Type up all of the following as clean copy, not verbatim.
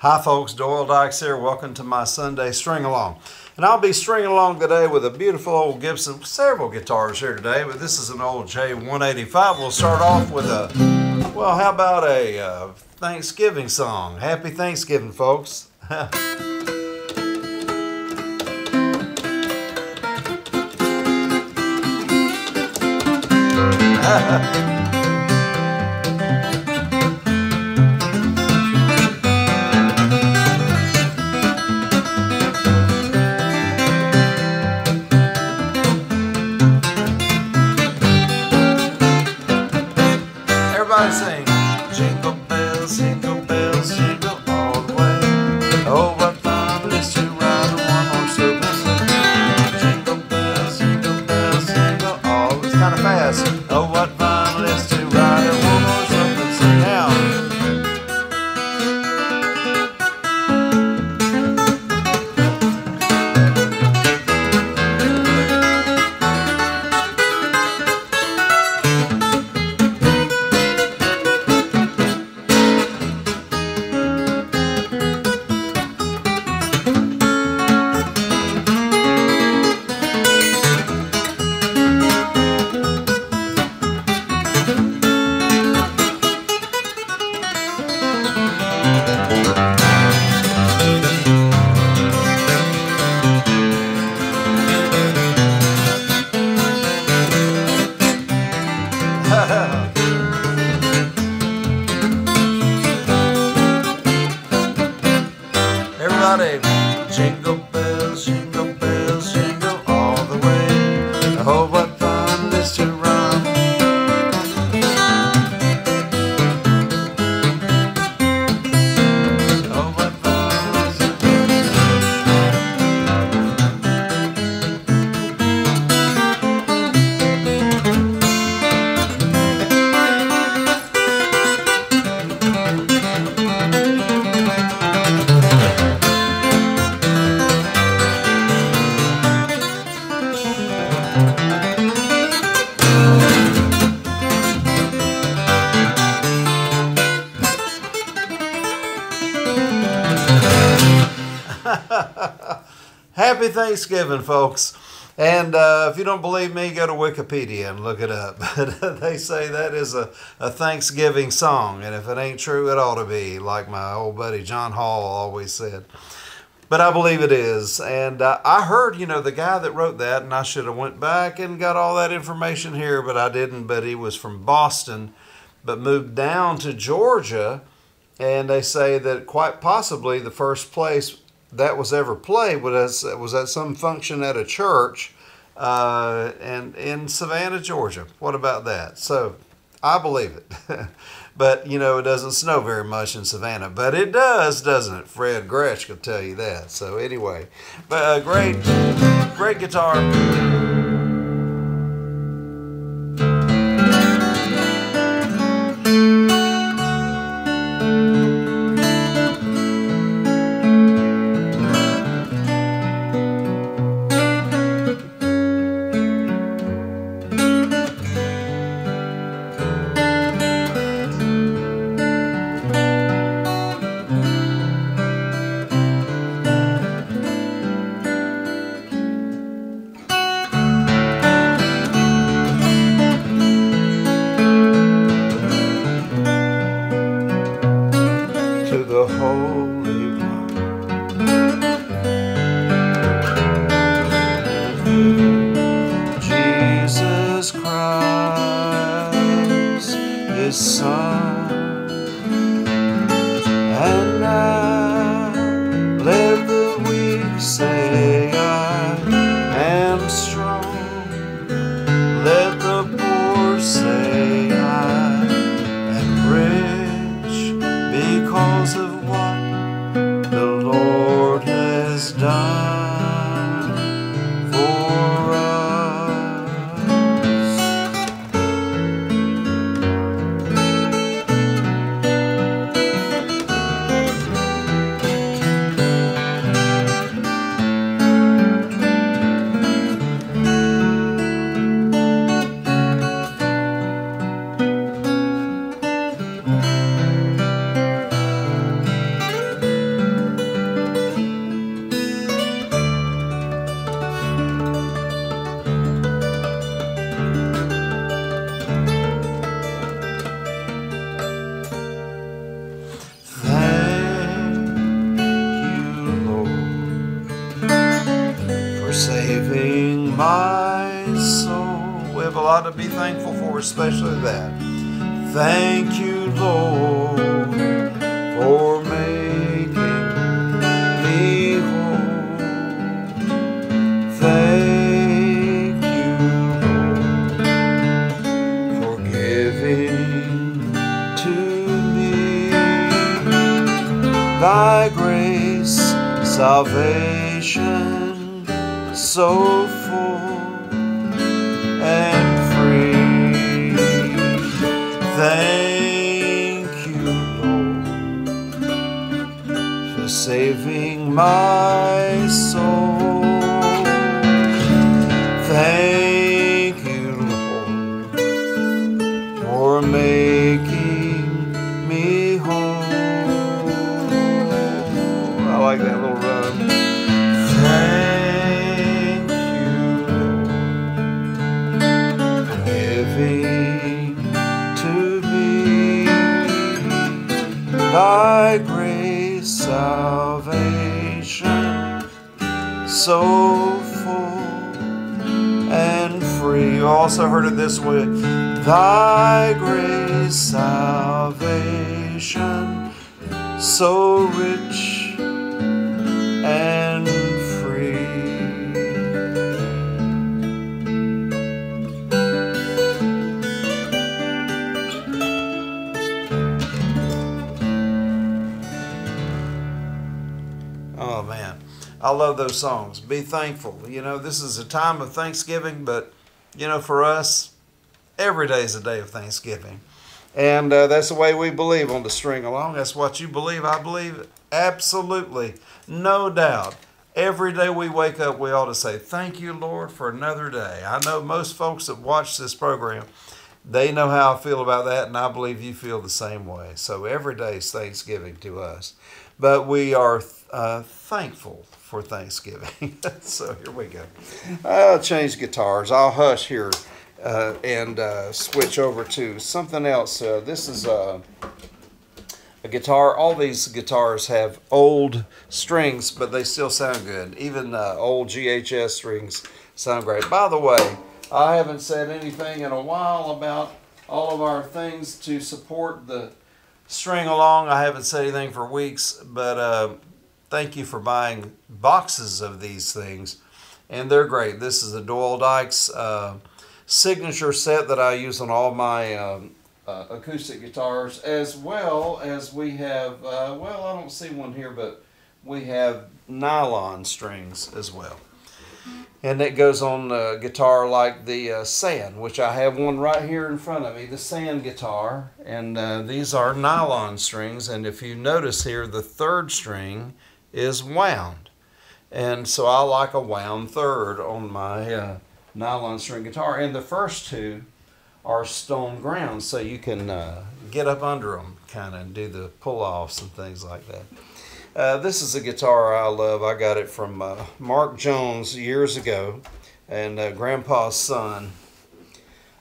Hi folks, Doyle Dykes here. Welcome to my Sunday String Along. And I'll be stringing along today with a beautiful old Gibson, several guitars here today, but this is an old J185. We'll start off with a, well, how about a Thanksgiving song? Happy Thanksgiving, folks. Happy Thanksgiving, folks. And if you don't believe me, go to Wikipedia and look it up. They say that is a Thanksgiving song, and if it ain't true, it ought to be, like my old buddy John Hall always said. But I believe it is. And I heard, you know, the guy that wrote that, and I should have went back and got all that information here, but I didn't. But he was from Boston, but moved down to Georgia, and they say that quite possibly the first place that was ever played was at some function at a church and in Savannah, Georgia. What about that? So I believe it. But, you know, it doesn't snow very much in Savannah. But it does, doesn't it? Fred Gretsch could tell you that. So anyway, but great guitar. saving my soul. We have a lot to be thankful for, especially that. Thank you, Lord, for making me whole. Thank you, Lord, for giving to me thy grace, salvation so full and free. Thank you, Lord, for saving my soul. Thank you, Lord, for making me whole. I like that little run. Thank you, Lord, for giving to me thy grace, salvation so full and free. You also heard it this way: thy grace, salvation so rich and free. Oh man, I love those songs. Be thankful. You know, this is a time of Thanksgiving, but you know, for us, every day is a day of Thanksgiving. And that's the way we believe on the String Along. That's what you believe. I believe it. Absolutely. No doubt. Every day we wake up, we ought to say, thank you, Lord, for another day. I know most folks that watch this program, they know how I feel about that, and I believe you feel the same way. So every day is Thanksgiving to us. But we are thankful for Thanksgiving. So here we go. I'll change guitars. I'll hush here. And switch over to something else. This is a guitar. All these guitars have old strings, but they still sound good. Even old GHS strings sound great. By the way, I haven't said anything in a while about all of our things to support the String Along. I haven't said anything for weeks, but thank you for buying boxes of these things, and they're great. This is the Doyle Dykes signature set that I use on all my acoustic guitars, as well as we have, well, I don't see one here, but we have nylon strings as well. And it goes on a guitar like the Sand, which I have one right here in front of me, the Sand guitar. And these are nylon strings. And if you notice here, the third string is wound. And so I like a wound third on my nylon string guitar, and the first two are stone ground, so you can get up under them kind of and do the pull-offs and things like that. This is a guitar I love. I got it from Mark Jones years ago, and Grandpa's son.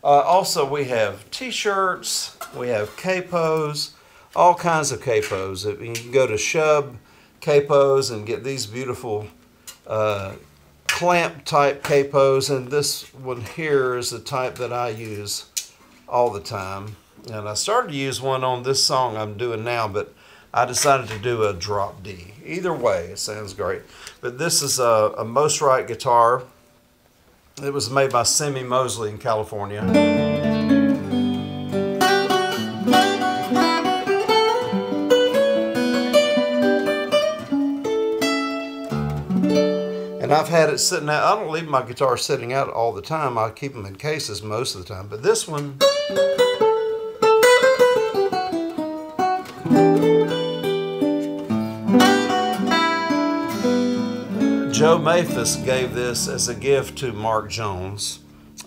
Also, we have t-shirts, we have capos, all kinds of capos. You can go to Shub capos and get these beautiful clamp type capos, and this one here is the type that I use all the time. And I started to use one on this song I'm doing now, but I decided to do a drop D. Either way, it sounds great. But this is a most right guitar. It was made by Semi Mosley in California. And I've had it sitting out. I don't leave my guitar sitting out all the time. I keep them in cases most of the time. But this one, Joe Maphis gave this as a gift to Mark Jones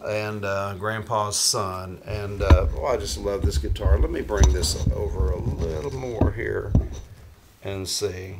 and Grandpa's son. And oh, I just love this guitar. Let me bring this over a little more here and see.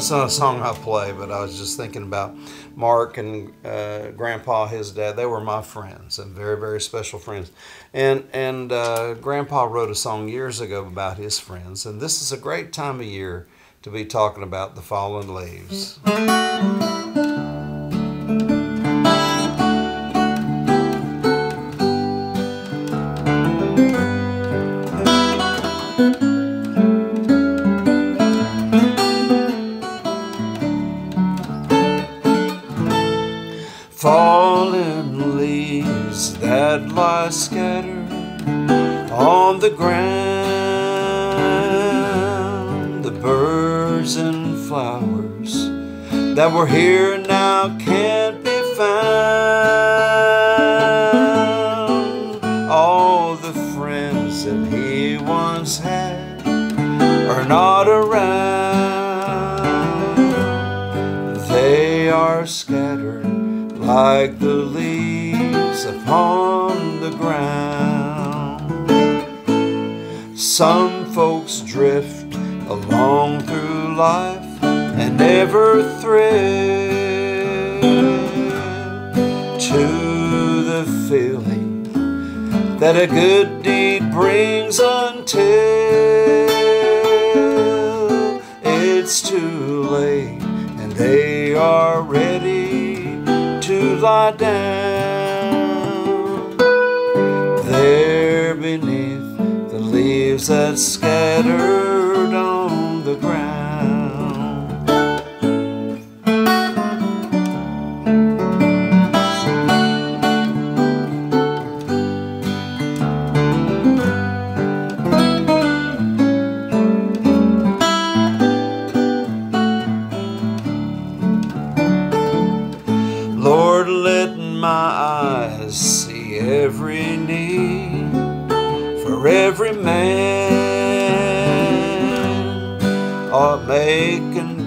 That's not a song I play, but I was just thinking about Mark and Grandpa, his dad. They were my friends and very, very special friends. And Grandpa wrote a song years ago about his friends. And this is a great time of year to be talking about the fallen leaves. Fallen leaves that lie scattered on the ground, the birds and flowers that were here now can't be found. All the friends that he once had are not around, they are scattered like the leaves upon the ground. Some folks drift along through life and never thrive to the feeling that a good deed brings until it's too late and they are ready to lie down there beneath the leaves that scattered on the ground. Every man ought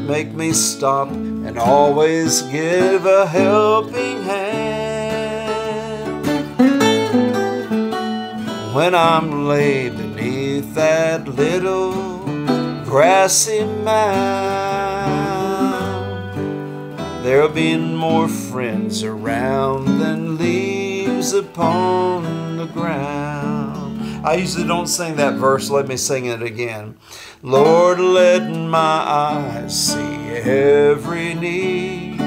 make me stop and always give a helping hand when I'm laid beneath that little grassy mound. There'll be more friends around than leaves upon the ground. I usually don't sing that verse. Let me sing it again. Lord, let my eyes see every need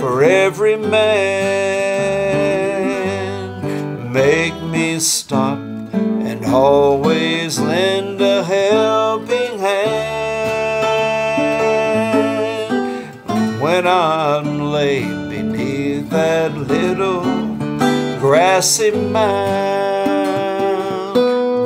for every man. Make me stop and always lend a helping hand when I'm laid beneath that little grassy mound.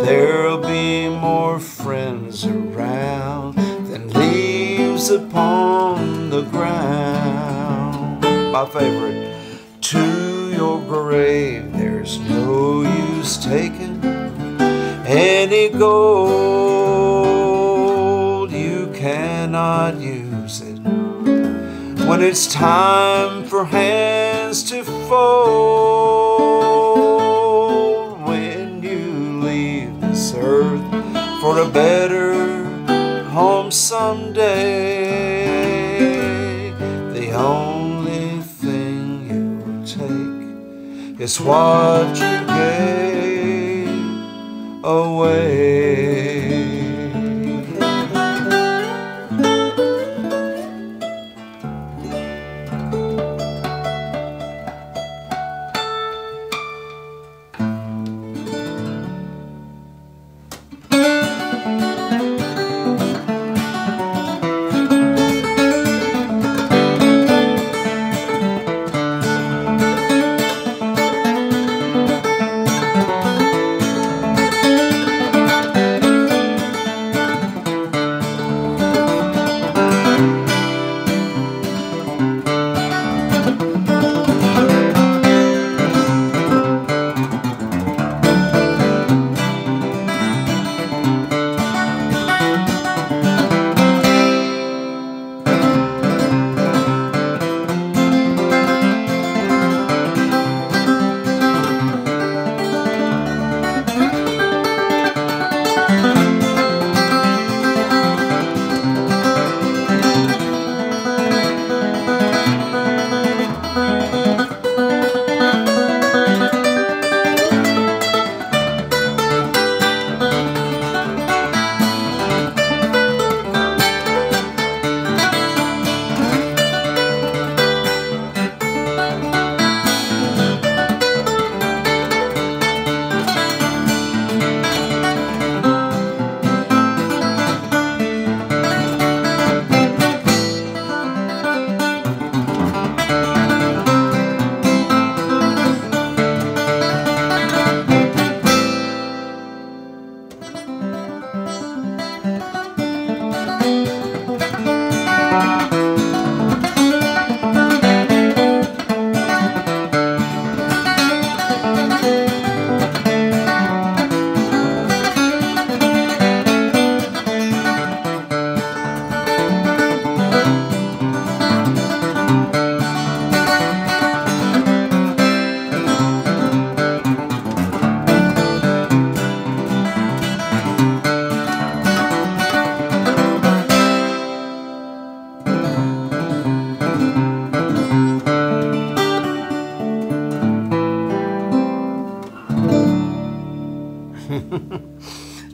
There'll be more friends around than leaves upon the ground. My favorite. To your grave there's no use taking any gold. You cannot use it when it's time for hands to fold. Earth for a better home someday, the only thing you'll take is what you gave away.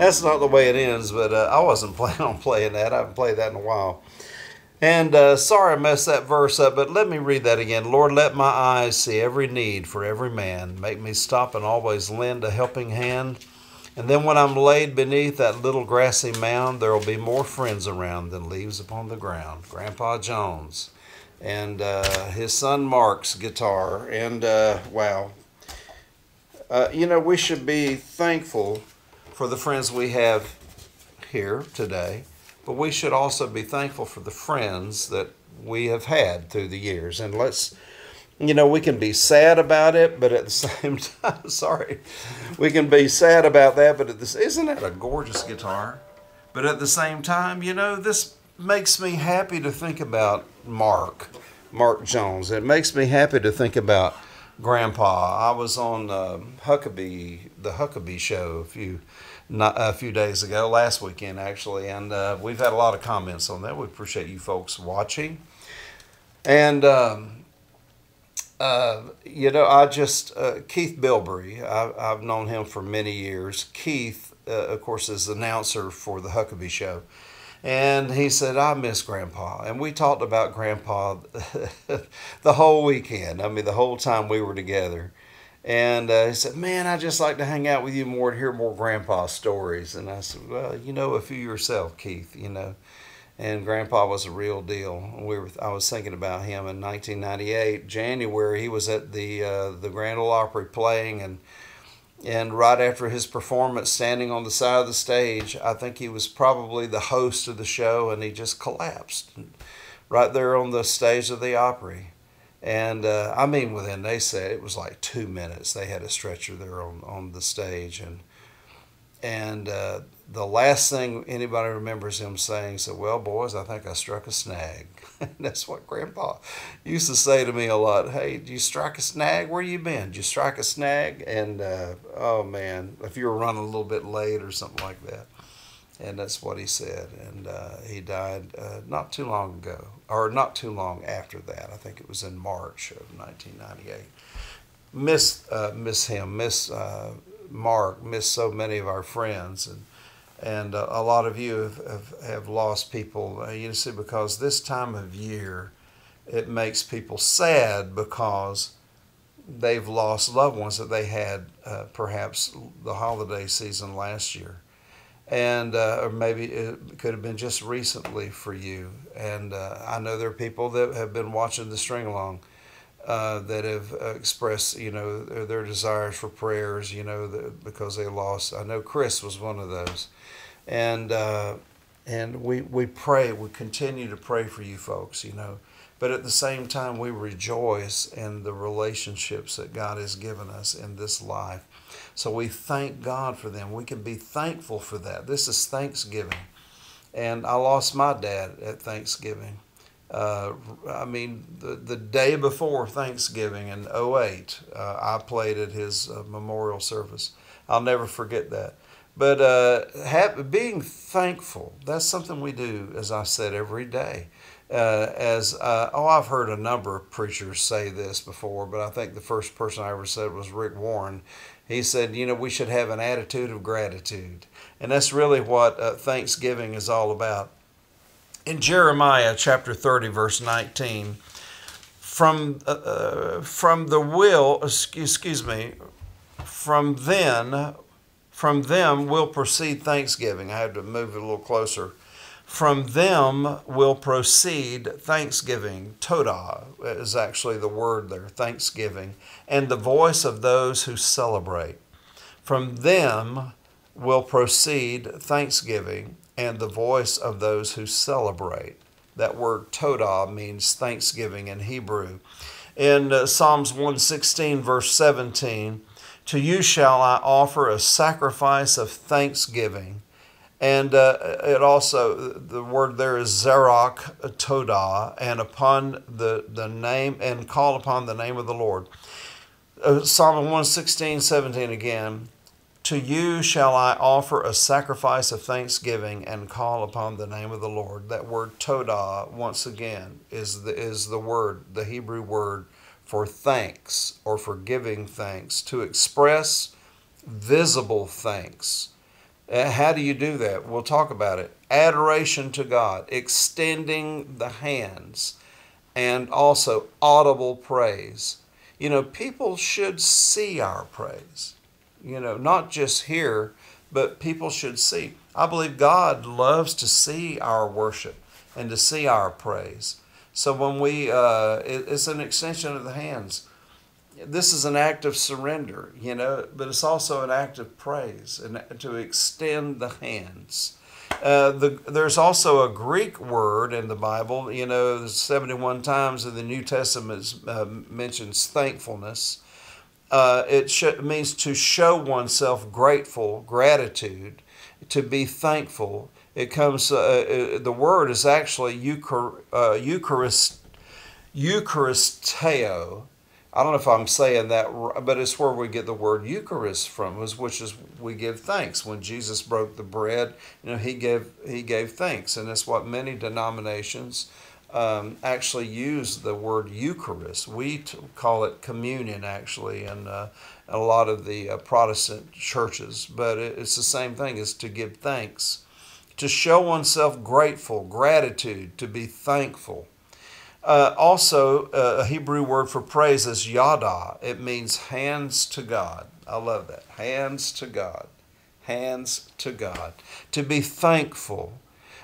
That's not the way it ends, but I wasn't planning on playing that. I haven't played that in a while. And sorry I messed that verse up, but let me read that again. Lord, let my eyes see every need for every man. Make me stop and always lend a helping hand. And then when I'm laid beneath that little grassy mound, there will be more friends around than leaves upon the ground. Grandpa Jones and his son Mark's guitar. And wow. You know, we should be thankful for the friends we have here today, but we should also be thankful for the friends that we have had through the years. And let's, you know, we can be sad about it, but at the same time, sorry, we can be sad about that, but at this, isn't that a gorgeous guitar? But at the same time, you know, this makes me happy to think about Mark Jones. It makes me happy to think about Grandpa. I was on the Huckabee show a few days ago, last weekend actually, and we've had a lot of comments on that. We appreciate you folks watching. And you know, I just Keith Bilbrey, I've known him for many years. Keith, of course, is the announcer for the Huckabee show. And he said, I miss Grandpa. And we talked about Grandpa the whole weekend. I mean, the whole time we were together. And he said, man, I'd just like to hang out with you more and hear more Grandpa stories. And I said, well, you know a few yourself, Keith, you know. And Grandpa was a real deal. I was thinking about him in 1998, January. He was at the Grand Ole Opry playing, and right after his performance, standing on the side of the stage, I think he was probably the host of the show, and he just collapsed right there on the stage of the Opry. And I mean, within, they said it was like 2 minutes, they had a stretcher there on the stage. And the last thing anybody remembers him saying, so, well, boys, I think I struck a snag. And that's what Grandpa used to say to me a lot. Hey, did you strike a snag? Where you been? Did you strike a snag? And, oh, man, if you were running a little bit late or something like that. And that's what he said. And he died not too long ago, or not too long after that. I think it was in March of 1998. Miss him, miss Mark, miss so many of our friends. And a lot of you have lost people, you see, because this time of year, it makes people sad because they've lost loved ones that they had perhaps the holiday season last year. And or maybe it could have been just recently for you. And I know there are people that have been watching the string along that have expressed, you know, their desires for prayers, you know, because they lost. I know Chris was one of those. And we pray, we continue to pray for you folks, you know. But at the same time, we rejoice in the relationships that God has given us in this life. So we thank God for them. We can be thankful for that. This is Thanksgiving. And I lost my dad at Thanksgiving. I mean, the day before Thanksgiving in 2008, I played at his memorial service. I'll never forget that. But being thankful, that's something we do, as I said, every day. I've heard a number of preachers say this before, but I think the first person I ever said was Rick Warren. He said, you know, we should have an attitude of gratitude. And that's really what Thanksgiving is all about. In Jeremiah chapter 30, verse 19, from them will proceed thanksgiving. I had to move it a little closer. From them will proceed thanksgiving. Todah is actually the word there, thanksgiving, and the voice of those who celebrate. From them will proceed thanksgiving and the voice of those who celebrate. That word Todah means thanksgiving in Hebrew. In Psalms 116, verse 17, to you shall I offer a sacrifice of thanksgiving. And it also, the word there is Zerach, Todah, and upon the name, and call upon the name of the Lord. Psalm 116, 17 again, to you shall I offer a sacrifice of thanksgiving and call upon the name of the Lord. That word Todah, once again, is the word, the Hebrew word for thanks or for giving thanks, to express visible thanks. How do you do that? We'll talk about it. Adoration to God, extending the hands, and also audible praise. You know, people should see our praise. You know, not just hear, but people should see. I believe God loves to see our worship and to see our praise. So when we, it's an extension of the hands. This is an act of surrender, you know, but it's also an act of praise and to extend the hands. There's also a Greek word in the Bible, you know, 71 times in the New Testament mentions thankfulness. It means to show oneself grateful, gratitude, to be thankful. It comes, the word is actually Eucharisteo. I don't know if I'm saying that right, but it's where we get the word Eucharist from, which is we give thanks. When Jesus broke the bread, you know, he gave thanks, and that's what many denominations actually use the word Eucharist. We call it communion, actually, in a lot of the Protestant churches, but it's the same thing. It's to give thanks, to show oneself grateful, gratitude, to be thankful. Also, a Hebrew word for praise is Yada. It means hands to God. I love that. Hands to God. Hands to God. To be thankful.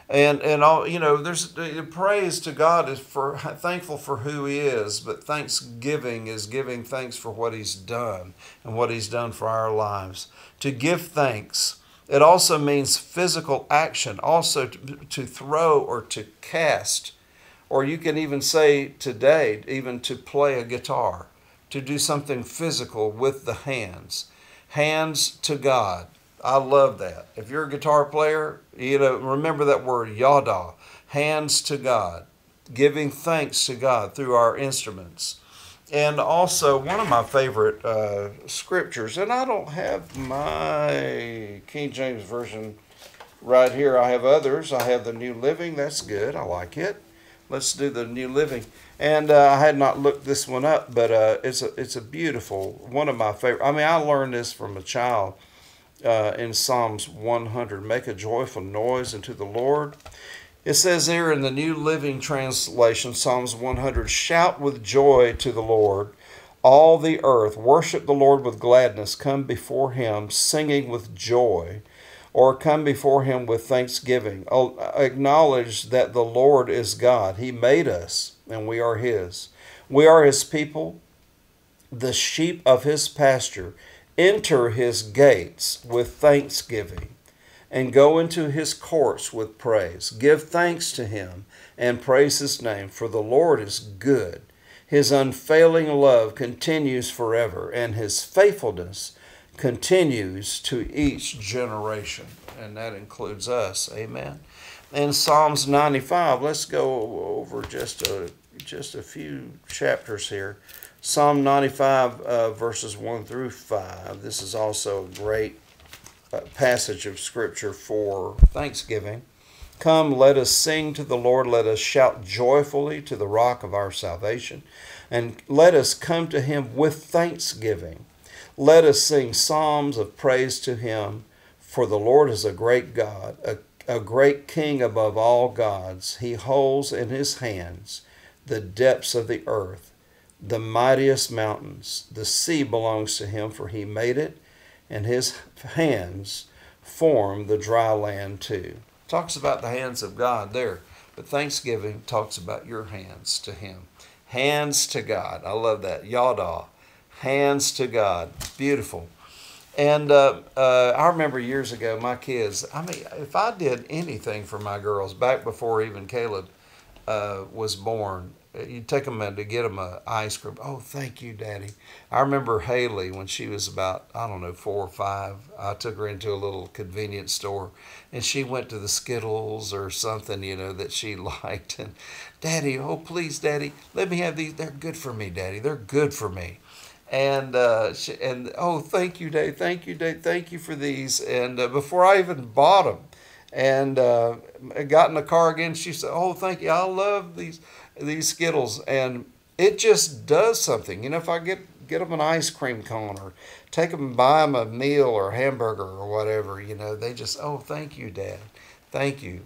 And all, you know, there's praise to God is for thankful for who He is, but thanksgiving is giving thanks for what He's done and what He's done for our lives. To give thanks. It also means physical action, also to throw or to cast. Or you can even say today, even to play a guitar, to do something physical with the hands. Hands to God. I love that. If you're a guitar player, you know, remember that word, Yada, hands to God, giving thanks to God through our instruments. And also, one of my favorite scriptures, and I don't have my King James Version right here. I have others. I have the New Living. That's good. I like it. Let's do the New Living. And I had not looked this one up, but it's a beautiful, one of my favorite. I mean, I learned this from a child in Psalms 100. Make a joyful noise unto the Lord. It says here in the New Living Translation, Psalms 100, shout with joy to the Lord, all the earth. Worship the Lord with gladness. Come before Him singing with joy. Or come before Him with thanksgiving. Acknowledge that the Lord is God. He made us, and we are His. We are His people, the sheep of His pasture. Enter His gates with thanksgiving, and go into His courts with praise. Give thanks to Him, and praise His name, for the Lord is good. His unfailing love continues forever, and His faithfulness continues to each generation, and that includes us. Amen. In Psalms 95, let's go over just a few chapters here. Psalm 95, verses 1 through 5. This is also a great passage of Scripture for thanksgiving. Come, let us sing to the Lord. Let us shout joyfully to the rock of our salvation. And let us come to Him with thanksgiving. Let us sing psalms of praise to Him, for the Lord is a great God, a great King above all gods. He holds in His hands the depths of the earth, the mightiest mountains. The sea belongs to Him, for He made it, and His hands form the dry land too. Talks about the hands of God there, but thanksgiving talks about your hands to Him. Hands to God. I love that. Yada. Hands to God. Beautiful. And I remember years ago, my kids, I mean, if I did anything for my girls, back before even Caleb, was born. You take them to get them an ice cream. Oh, thank you, Daddy. I remember Haley when she was about, I don't know, 4 or 5. I took her into a little convenience store, and she went to the Skittles or something, you know, that she liked. And, Daddy, oh, please, Daddy, let me have these. They're good for me, Daddy. They're good for me. And, oh, thank you, Daddy. Thank you, Daddy. Thank you for these. And before I even bought them and got in the car again, she said, oh, thank you. I love these Skittles, and it just does something. You know, if I get them an ice cream cone or take them and buy them a meal or a hamburger or whatever, you know, they just, oh, thank you, Dad. Thank you.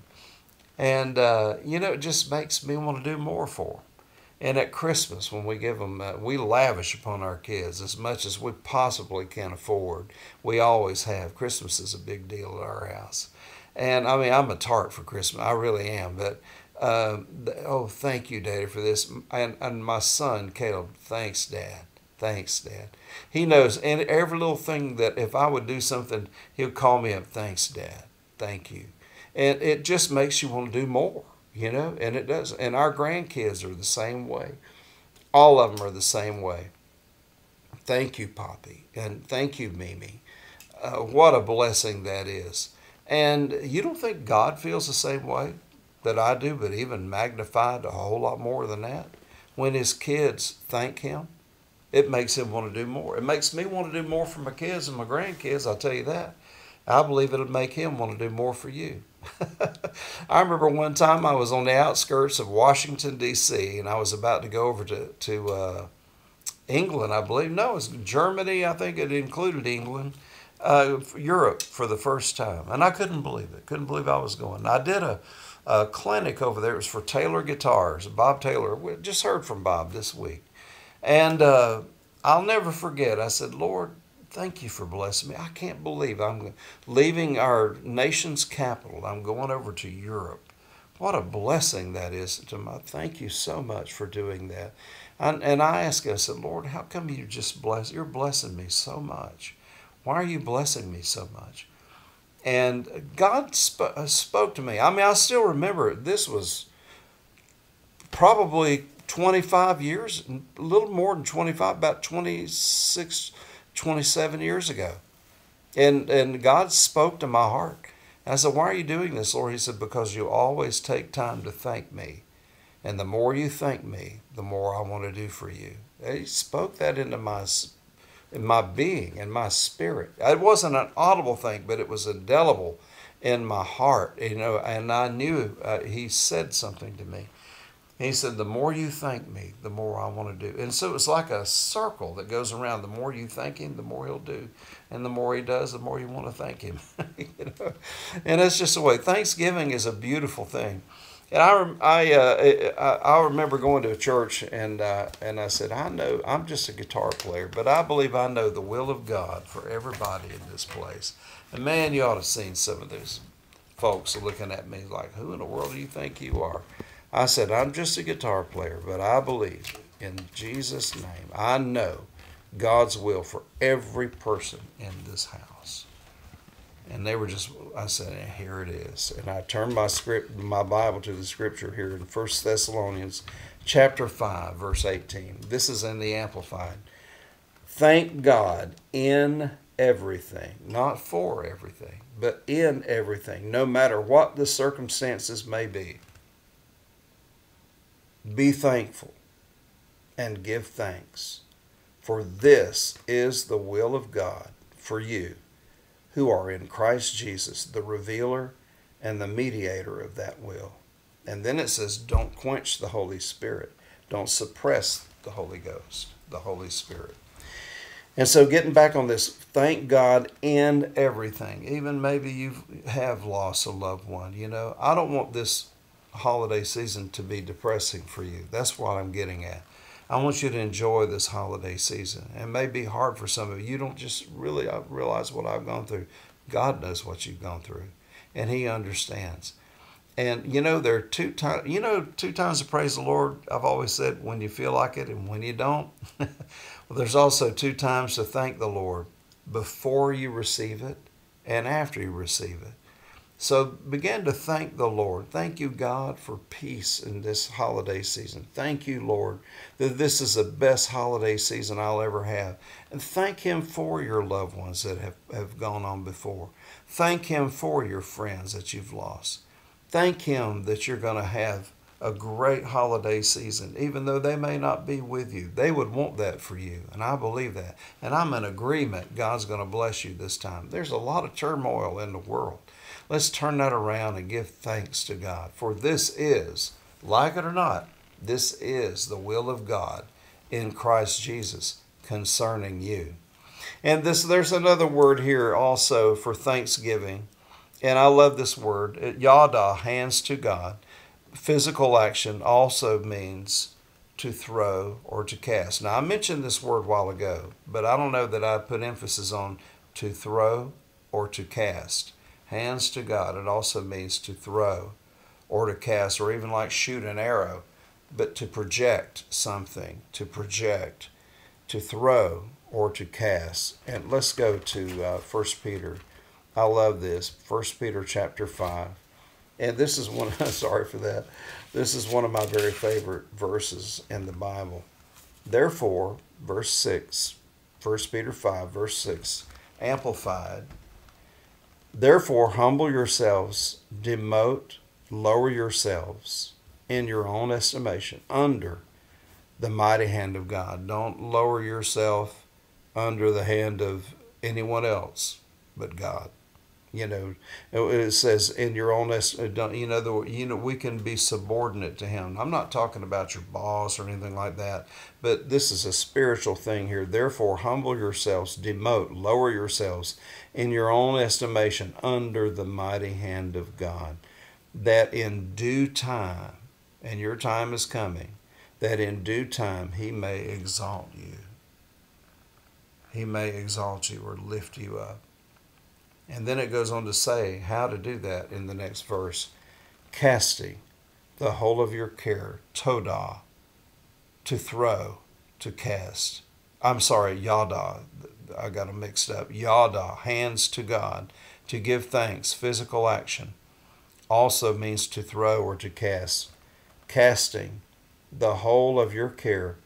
And, you know, it just makes me want to do more for them. And at Christmas, when we give them, we lavish upon our kids as much as we possibly can afford. We always have. Christmas is a big deal at our house. And, I mean, I'm a tart for Christmas. I really am, but... oh, thank you, Daddy, for this. And my son, Caleb, thanks, Dad. Thanks, Dad. He knows, and every little thing that if I would do something, he'll call me up, thanks, Dad. Thank you. And it just makes you want to do more, you know, and it does. And our grandkids are the same way. All of them are the same way. Thank you, Poppy, and thank you, Mimi. What a blessing that is. And you don't think God feels the same way that I do, but even magnified a whole lot more than that? When his kids thank him, it makes him want to do more. It makes me want to do more for my kids and my grandkids, I'll tell you that. I believe it'll make him want to do more for you. I remember one time I was on the outskirts of Washington, D.C., and I was about to go over to England, I believe. No, it was Germany, I think it included England. Europe for the first time. And I couldn't believe it. Couldn't believe I was going. I did a clinic over there. It was for Taylor guitars. Bob Taylor. We just heard from Bob this week. And I'll never forget. I said, Lord, thank you for blessing me. I can't believe I'm leaving our nation's capital. I'm going over to Europe. What a blessing that is to my. Thank you so much for doing that. And I asked him, I said, Lord, how come you just bless? You're blessing me so much. Why are you blessing me so much? And God spoke to me. I mean, I still remember it. This was probably 25 years, a little more than 25, about 26, 27 years ago. And God spoke to my heart. And I said, why are you doing this, Lord? He said, because you always take time to thank me. And the more you thank me, the more I want to do for you. And he spoke that into my spirit. In my being, in my spirit. It wasn't an audible thing, but it was indelible in my heart, you know, and I knew he said something to me. He said, the more you thank me, the more I want to do. And so it's like a circle that goes around. The more you thank him, the more he'll do. And the more he does, the more you want to thank him. You know? And that's just the way. Thanksgiving is a beautiful thing. And I remember going to a church, and I said, I know, I'm just a guitar player, but I believe I know the will of God for everybody in this place. And man, you ought to have seen some of those folks looking at me like, who in the world do you think you are? I said, I'm just a guitar player, but I believe in Jesus' name. I know God's will for every person in this house. And they were just, I said, here it is. And I turned my Bible to the scripture here in 1 Thessalonians chapter 5, verse 18. This is in the Amplified. Thank God in everything, not for everything, but in everything, no matter what the circumstances may be. Be thankful and give thanks, for this is the will of God for you, who are in Christ Jesus, the revealer and the mediator of that will. And then it says, don't quench the Holy Spirit. Don't suppress the Holy Ghost, the Holy Spirit. And so getting back on this, thank God in everything. Even maybe you have lost a loved one. You know, I don't want this holiday season to be depressing for you. That's what I'm getting at. I want you to enjoy this holiday season. It may be hard for some of you. You don't just really realize what I've gone through. God knows what you've gone through, and he understands. And, you know, there are two times to praise the Lord. I've always said when you feel like it and when you don't. Well, there's also two times to thank the Lord, before you receive it and after you receive it. So begin to thank the Lord. Thank you, God, for peace in this holiday season. Thank you, Lord, that this is the best holiday season I'll ever have. And thank Him for your loved ones that have gone on before. Thank Him for your friends that you've lost. Thank Him that you're going to have a great holiday season, even though they may not be with you. They would want that for you, and I believe that. And I'm in agreement God's going to bless you this time. There's a lot of turmoil in the world. Let's turn that around and give thanks to God. For this is, like it or not, this is the will of God in Christ Jesus concerning you. And there's another word here also for thanksgiving. And I love this word. Yada, hands to God. Physical action also means to throw or to cast. Now, I mentioned this word a while ago, but I don't know that I put emphasis on to throw or to cast. Hands to God. It also means to throw or to cast, or even like shoot an arrow, but to project something, to project, to throw or to cast. And let's go to 1 Peter. I love this. 1 Peter chapter 5. And this is one, sorry for that. This is one of my very favorite verses in the Bible. Therefore, verse 6, 1 Peter 5, verse 6, Amplified. Therefore, humble yourselves, demote, lower yourselves in your own estimation under the mighty hand of God. Don't lower yourself under the hand of anyone else but God. You know, it says in your own estimation, you know, we can be subordinate to Him. I'm not talking about your boss or anything like that, but this is a spiritual thing here. Therefore, humble yourselves, demote, lower yourselves in your own estimation under the mighty hand of God, that in due time, and your time is coming, that in due time He may exalt you. He may exalt you or lift you up. And then it goes on to say how to do that in the next verse. Casting the whole of your care, Todah, to throw, to cast. I'm sorry, Yada. I got it mixed up. Yada, hands to God, to give thanks, physical action. Also means to throw or to cast. Casting the whole of your care,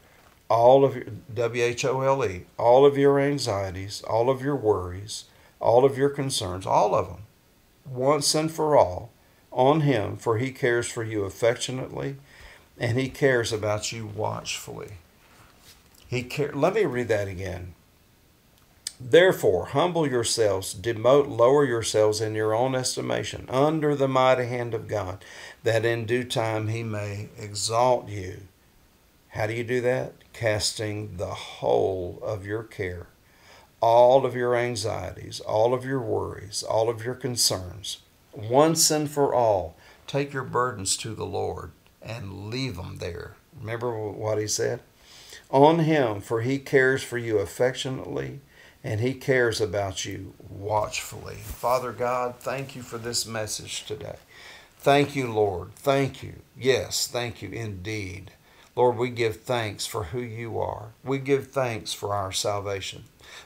all of your, W-H-O-L-E, all of your anxieties, all of your worries, all of your concerns, all of them, once and for all, on Him, for He cares for you affectionately, and He cares about you watchfully. Let me read that again. Therefore, humble yourselves, demote, lower yourselves in your own estimation, under the mighty hand of God, that in due time He may exalt you. How do you do that? Casting the whole of your care, all of your anxieties, all of your worries, all of your concerns, once and for all. Take your burdens to the Lord and leave them there. Remember what He said? On Him, for He cares for you affectionately, and He cares about you watchfully. Father God, thank You for this message today. Thank You, Lord. Thank You. Yes, thank You indeed. Lord, we give thanks for who You are. We give thanks for our salvation.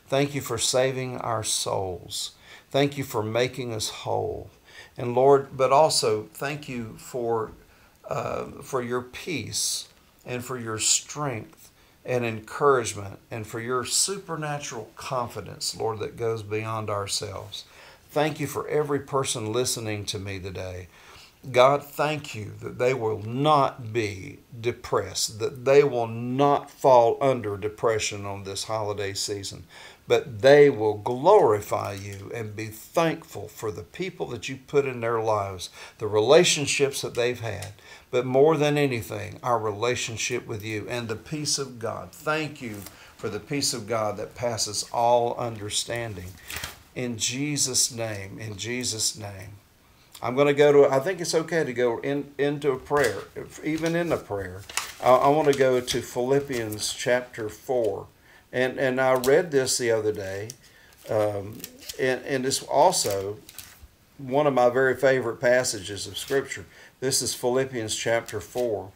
Thank You for saving our souls. Thank You for making us whole. And Lord, but also thank You for Your peace and for Your strength and encouragement and for Your supernatural confidence, Lord, that goes beyond ourselves. Thank You for every person listening to me today. God, thank You that they will not be depressed, that they will not fall under depression on this holiday season, but they will glorify You and be thankful for the people that You put in their lives, the relationships that they've had, but more than anything, our relationship with You and the peace of God. Thank You for the peace of God that passes all understanding. In Jesus' name, in Jesus' name. I'm going to go to, I think it's okay to go into a prayer, even in a prayer. I want to go to Philippians chapter 4. And I read this the other day, and it's also one of my very favorite passages of Scripture. This is Philippians chapter 4.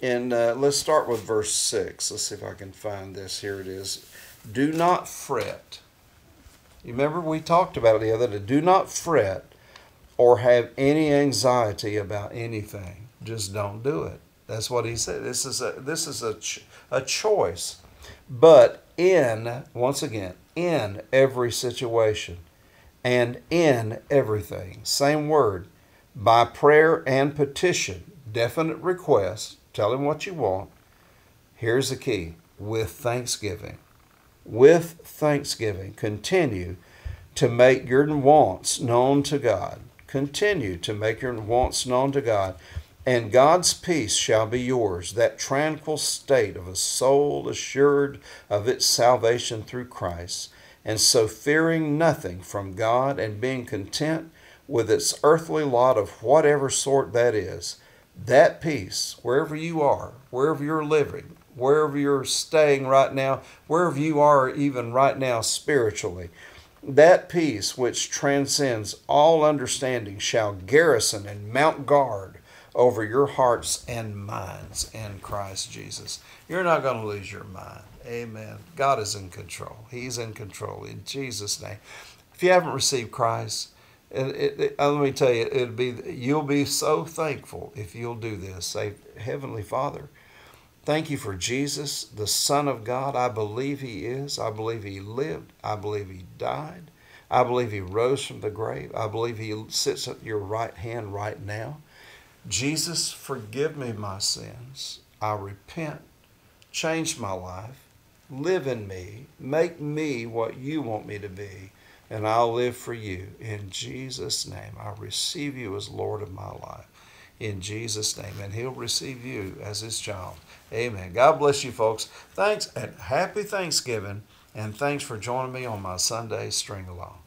And let's start with verse 6. Let's see if I can find this. Here it is. Do not fret. You remember we talked about it the other day. Do not fret or have any anxiety about anything. Just don't do it. That's what he said. This is a choice. But in every situation and in everything, same word, by prayer and petition, definite request, tell him what you want. Here's the key, with thanksgiving. With thanksgiving, continue to make your wants known to God. Continue to make your wants known to God. And God's peace shall be yours, that tranquil state of a soul assured of its salvation through Christ, and so fearing nothing from God and being content with its earthly lot of whatever sort that is. That peace, wherever you are, wherever you're living, wherever you're staying right now, wherever you are even right now spiritually, that peace which transcends all understanding shall garrison and mount guard over your hearts and minds in Christ Jesus. You're not going to lose your mind. Amen. God is in control. He's in control in Jesus' name. If you haven't received Christ, let me tell you, you'll be so thankful if you'll do this. Say, Heavenly Father, thank you for Jesus, the Son of God. I believe he is. I believe he lived. I believe he died. I believe he rose from the grave. I believe he sits at your right hand right now. Jesus, forgive me my sins. I repent. Change my life. Live in me. Make me what you want me to be, and I'll live for you. In Jesus' name, I receive you as Lord of my life. In Jesus' name, and he'll receive you as his child. Amen. God bless you, folks. Thanks, and happy Thanksgiving, and thanks for joining me on my Sunday String Along.